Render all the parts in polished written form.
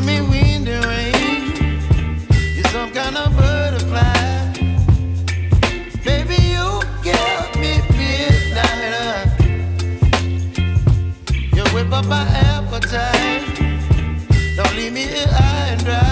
give me wind and rain. You're some kind of butterfly. Baby, you give me midnight. You whip up my appetite. Don't leave me here high and dry.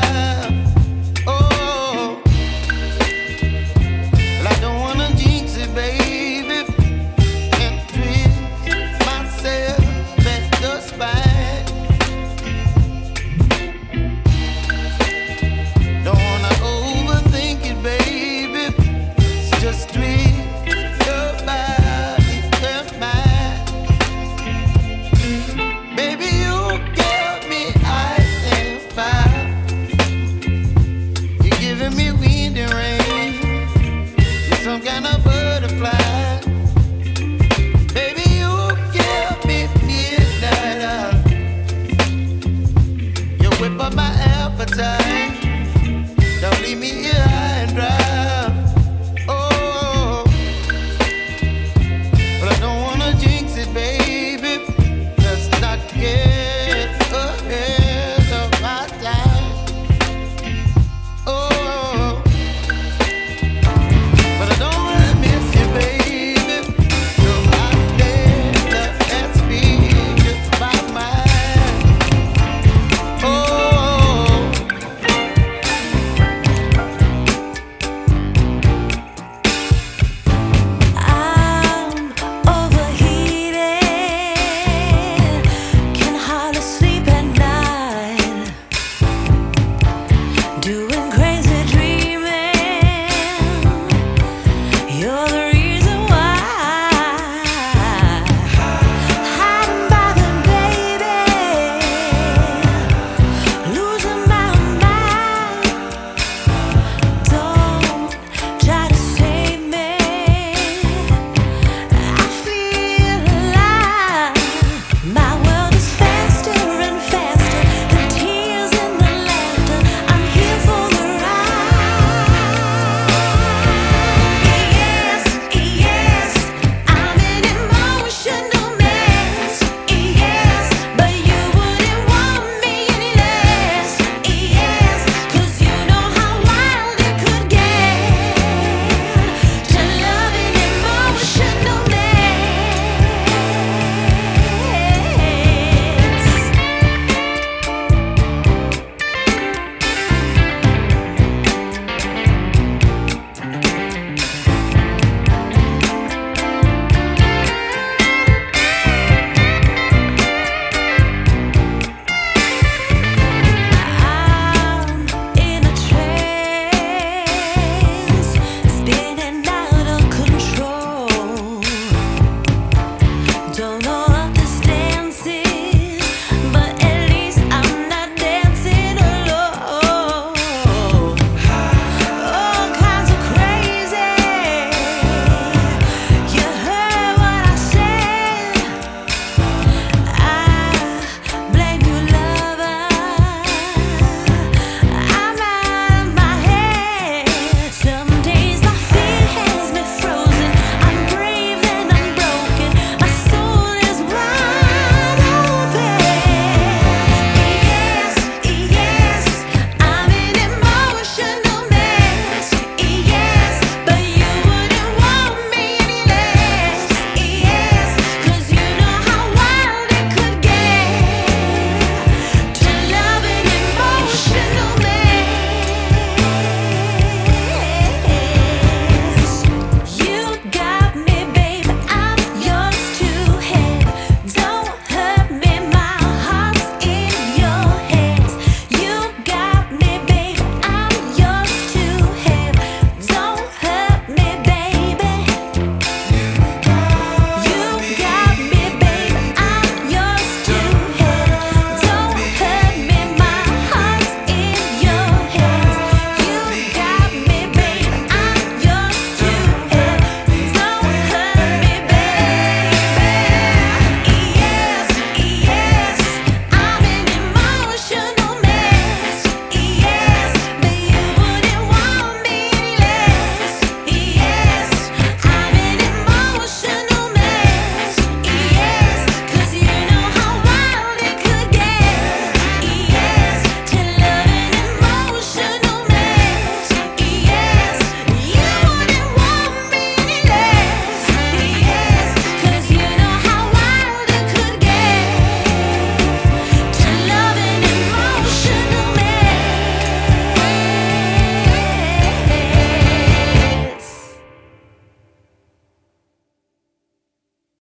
Don't leave me here.